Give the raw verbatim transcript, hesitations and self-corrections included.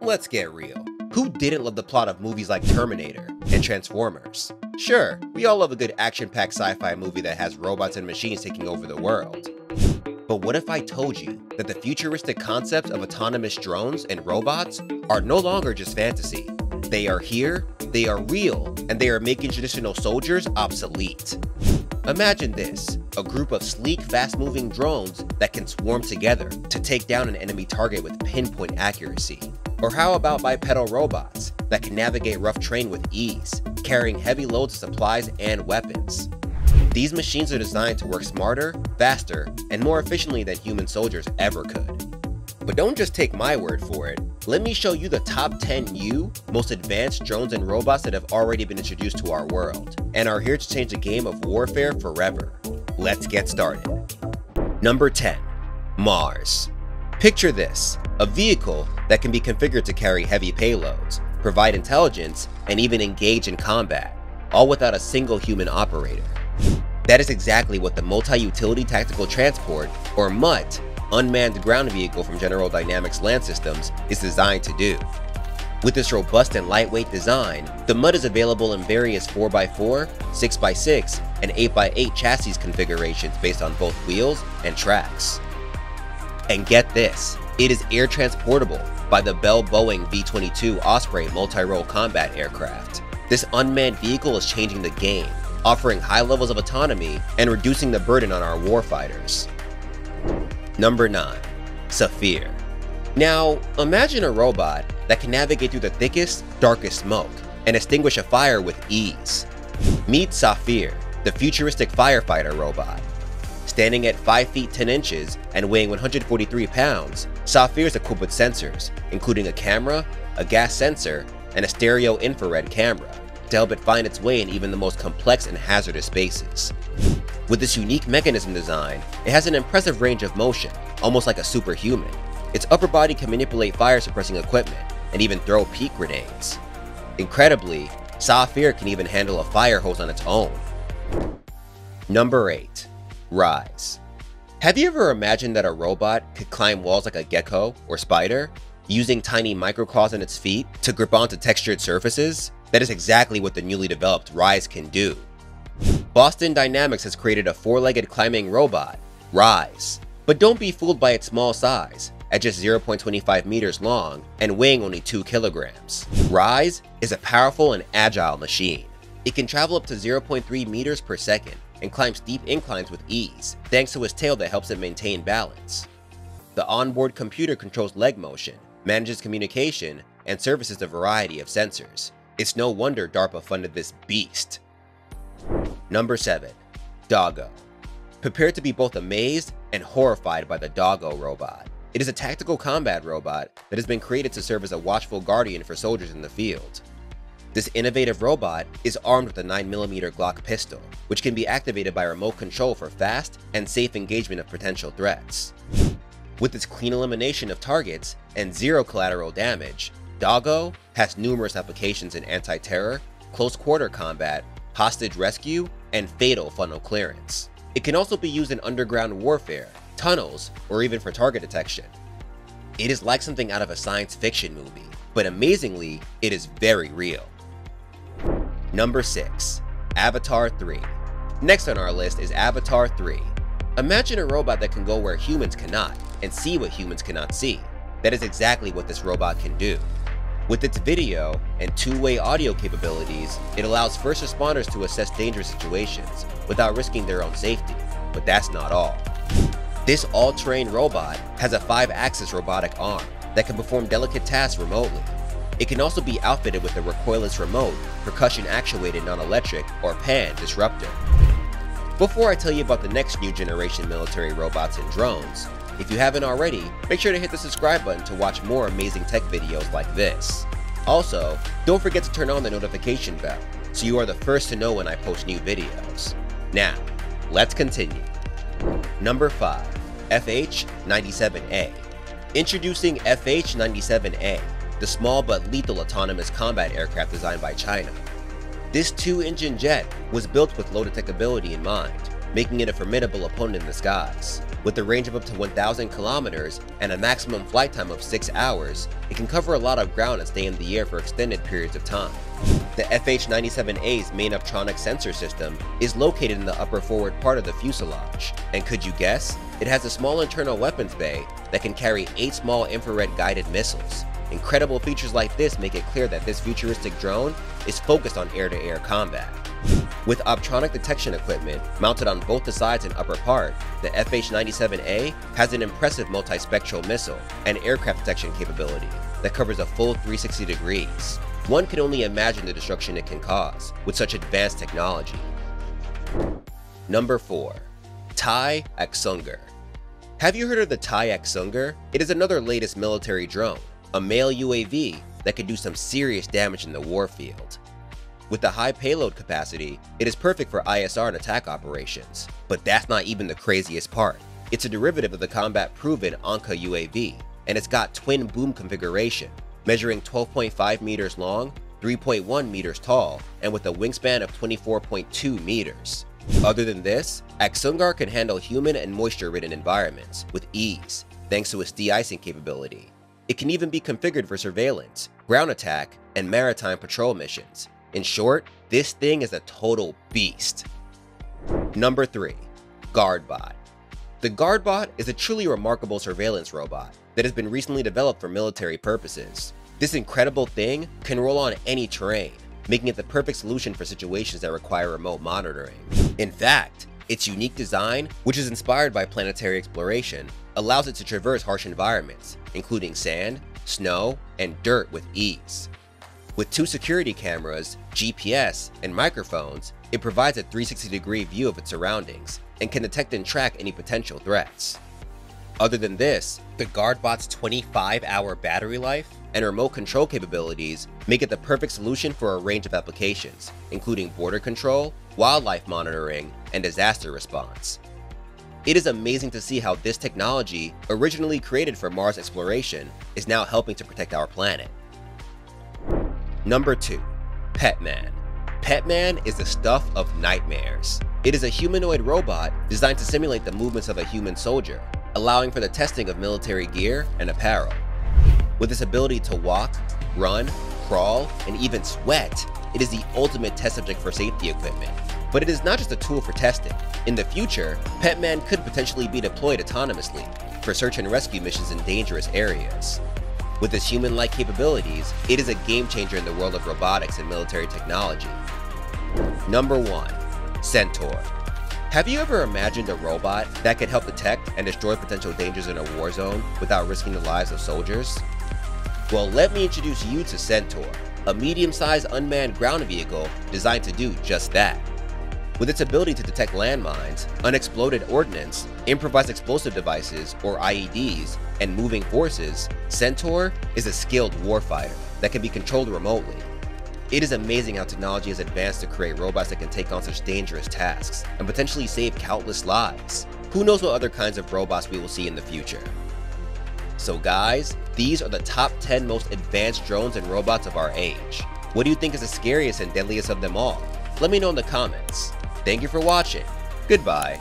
Let's get real. Who didn't love the plot of movies like Terminator and Transformers? Sure, we all love a good action-packed sci-fi movie that has robots and machines taking over the world. But what if I told you that the futuristic concepts of autonomous drones and robots are no longer just fantasy? They are here, they are real, and they are making traditional soldiers obsolete. Imagine this, a group of sleek, fast-moving drones that can swarm together to take down an enemy target with pinpoint accuracy. Or how about bipedal robots that can navigate rough terrain with ease, carrying heavy loads of supplies and weapons? These machines are designed to work smarter, faster, and more efficiently than human soldiers ever could. But don't just take my word for it. Let me show you the top ten new, most advanced drones and robots that have already been introduced to our world, and are here to change the game of warfare forever. Let's get started. Number ten. MAARS. Picture this, a vehicle that can be configured to carry heavy payloads, provide intelligence, and even engage in combat, all without a single human operator. That is exactly what the Multi-Utility Tactical Transport, or MUTT, Unmanned Ground Vehicle from General Dynamics Land Systems is designed to do. With this robust and lightweight design, the MUTT is available in various four by four, six by six, and eight by eight chassis configurations based on both wheels and tracks. And get this, it is air transportable by the Bell Boeing V twenty-two Osprey multi-role combat aircraft. This unmanned vehicle is changing the game, offering high levels of autonomy and reducing the burden on our warfighters. Number nine. SAFFiR. Now, imagine a robot that can navigate through the thickest, darkest smoke and extinguish a fire with ease. Meet SAFFiR, the futuristic firefighter robot. Standing at five feet ten inches and weighing one hundred forty-three pounds, SAFFiR is equipped with sensors, including a camera, a gas sensor, and a stereo infrared camera, to help it find its way in even the most complex and hazardous spaces. With this unique mechanism design, it has an impressive range of motion, almost like a superhuman. Its upper body can manipulate fire-suppressing equipment and even throw peat grenades. Incredibly, SAFFiR can even handle a fire hose on its own. Number eight. RISE. Have you ever imagined that a robot could climb walls like a gecko or spider, using tiny microclaws on its feet to grip onto textured surfaces? That is exactly what the newly developed RISE can do. Boston Dynamics has created a four-legged climbing robot, RISE, but don't be fooled by its small size, at just zero point two five meters long and weighing only two kilograms. RISE is a powerful and agile machine. It can travel up to zero point three meters per second and climb steep inclines with ease, thanks to its tail that helps it maintain balance. The onboard computer controls leg motion, manages communication, and services a variety of sensors. It's no wonder DARPA funded this beast. Number seven. DOGO. Prepare to be both amazed and horrified by the DOGO robot. It is a tactical combat robot that has been created to serve as a watchful guardian for soldiers in the field. This innovative robot is armed with a nine millimeter Glock pistol, which can be activated by remote control for fast and safe engagement of potential threats. With its clean elimination of targets and zero collateral damage, DOGO has numerous applications in anti-terror, close-quarter combat, hostage rescue, and fatal funnel clearance. It can also be used in underground warfare, tunnels, or even for target detection. It is like something out of a science fiction movie, but amazingly, it is very real. Number six. Avatar three. Next on our list is Avatar three. Imagine a robot that can go where humans cannot and see what humans cannot see. That is exactly what this robot can do. With its video and two-way audio capabilities, it allows first responders to assess dangerous situations without risking their own safety, but that's not all. This all-terrain robot has a five-axis robotic arm that can perform delicate tasks remotely. It can also be outfitted with a recoilless remote, percussion-actuated non-electric, or PAN disruptor. Before I tell you about the next new generation military robots and drones, if you haven't already, make sure to hit the subscribe button to watch more amazing tech videos like this. Also, don't forget to turn on the notification bell so you are the first to know when I post new videos. Now, let's continue. Number five. F H ninety-seven A. Introducing F H ninety-seven A, the small but lethal autonomous combat aircraft designed by China. This two-engine jet was built with low detectability in mind, making it a formidable opponent in the skies. With a range of up to one thousand kilometers and a maximum flight time of six hours, it can cover a lot of ground and stay in the air for extended periods of time. The F H ninety-seven A's main optronic sensor system is located in the upper forward part of the fuselage, and could you guess? It has a small internal weapons bay that can carry eight small infrared guided missiles. Incredible features like this make it clear that this futuristic drone is focused on air-to-air combat. With optronic detection equipment mounted on both the sides and upper part, the F H ninety-seven A has an impressive multispectral missile and aircraft detection capability that covers a full three hundred sixty degrees. One can only imagine the destruction it can cause with such advanced technology. Number four. TAI Aksungur. Have you heard of the TAI Aksungur? It is another latest military drone, a male U A V that could do some serious damage in the warfield. With the high payload capacity, it is perfect for I S R and attack operations. But that's not even the craziest part. It's a derivative of the combat-proven Anka U A V, and it's got twin boom configuration, measuring twelve point five meters long, three point one meters tall, and with a wingspan of twenty-four point two meters. Other than this, Aksungur can handle human and moisture-ridden environments with ease, thanks to its de-icing capability. It can even be configured for surveillance, ground attack, and maritime patrol missions. In short, this thing is a total beast. Number three. GuardBot. The GuardBot is a truly remarkable surveillance robot that has been recently developed for military purposes. This incredible thing can roll on any terrain, making it the perfect solution for situations that require remote monitoring. In fact, its unique design, which is inspired by planetary exploration, allows it to traverse harsh environments, including sand, snow, and dirt with ease. With two security cameras, G P S, and microphones, it provides a three hundred sixty degree view of its surroundings and can detect and track any potential threats. Other than this, the GuardBot's twenty-five hour battery life and remote control capabilities make it the perfect solution for a range of applications, including border control, wildlife monitoring, and disaster response. It is amazing to see how this technology, originally created for Mars exploration, is now helping to protect our planet. Number two. Petman. Petman is the stuff of nightmares. It is a humanoid robot designed to simulate the movements of a human soldier, allowing for the testing of military gear and apparel. With its ability to walk, run, crawl, and even sweat, it is the ultimate test subject for safety equipment. But it is not just a tool for testing. In the future, Petman could potentially be deployed autonomously for search and rescue missions in dangerous areas. With its human-like capabilities, it is a game-changer in the world of robotics and military technology. Number one. Centaur. Have you ever imagined a robot that could help detect and destroy potential dangers in a war zone without risking the lives of soldiers? Well, let me introduce you to Centaur, a medium-sized unmanned ground vehicle designed to do just that. With its ability to detect landmines, unexploded ordnance, improvised explosive devices or I E Ds, and moving forces, Centaur is a skilled warfighter that can be controlled remotely. It is amazing how technology has advanced to create robots that can take on such dangerous tasks and potentially save countless lives. Who knows what other kinds of robots we will see in the future? So guys, these are the top ten most advanced drones and robots of our age. What do you think is the scariest and deadliest of them all? Let me know in the comments. Thank you for watching. Goodbye.